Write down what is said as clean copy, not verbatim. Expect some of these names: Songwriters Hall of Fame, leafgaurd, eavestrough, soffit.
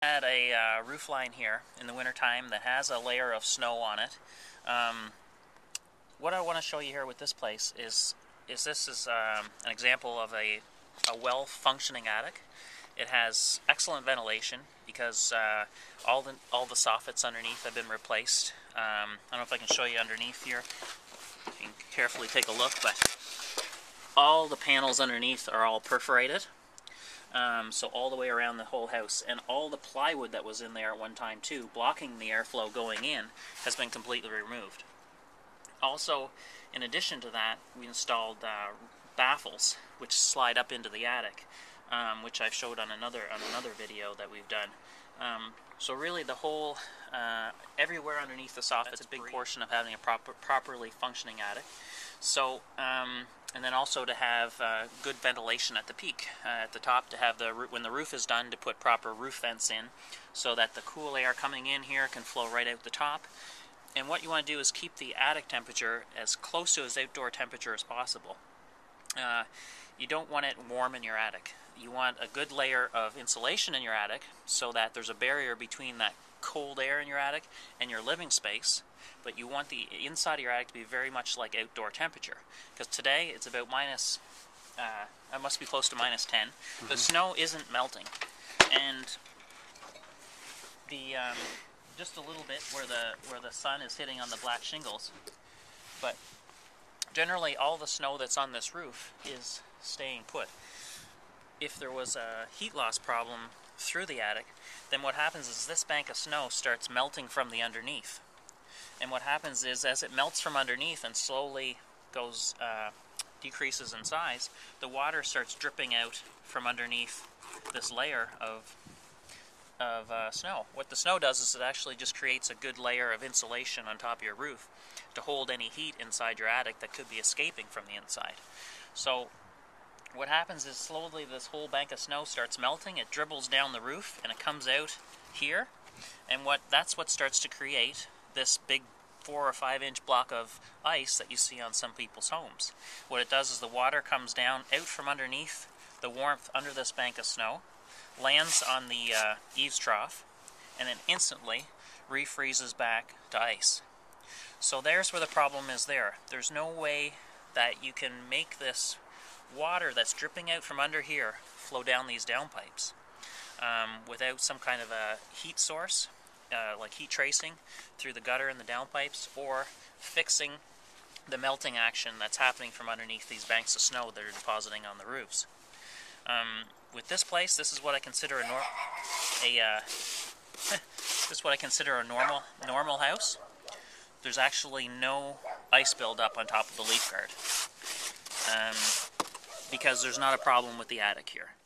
Had a roof line here in the wintertime that has a layer of snow on it. What I want to show you here with this place is this is an example of a well-functioning attic. It has excellent ventilation because all the soffits underneath have been replaced. I don't know if I can show you underneath here. You can carefully take a look, but all the panels underneath are all perforated. So all the way around the whole house, and all the plywood that was in there at one time too, blocking the airflow going in, has been completely removed. Also, in addition to that, we installed baffles, which slide up into the attic, which I've showed on another video that we've done. So really, the whole everywhere underneath the soffit, it's a big portion of having a properly functioning attic. So. And then also to have good ventilation at the peak, at the top, to have when the roof is done, to put proper roof vents in so that the cool air coming in here can flow right out the top. And what you want to do is keep the attic temperature as close to its outdoor temperature as possible. You don't want it warm in your attic. You want a good layer of insulation in your attic so that there's a barrier between that cold air in your attic and your living space, but you want the inside of your attic to be very much like outdoor temperature, because today it's about minus, it must be close to minus 10. The snow isn't melting, and the just a little bit where the sun is hitting on the black shingles, but generally all the snow that's on this roof is staying put. If there was a heat loss problem through the attic, then what happens is this bank of snow starts melting from the underneath. And what happens is, as it melts from underneath and slowly goes decreases in size, the water starts dripping out from underneath this layer of snow. What the snow does is it actually just creates a good layer of insulation on top of your roof to hold any heat inside your attic that could be escaping from the inside. So what happens is slowly this whole bank of snow starts melting, it dribbles down the roof, and it comes out here, and that's what starts to create this big 4 or 5 inch block of ice that you see on some people's homes. What it does is the water comes down out from underneath the warmth under this bank of snow, lands on the eaves trough, and then instantly refreezes back to ice. So there's where the problem is there. There's no way that you can make this water that's dripping out from under here flow down these downpipes without some kind of a heat source, like heat tracing through the gutter and the downpipes, or fixing the melting action that's happening from underneath these banks of snow that are depositing on the roofs. With this place, this is what I consider a normal house. There's actually no ice buildup on top of the leafgaurd. Because there's not a problem with the attic here.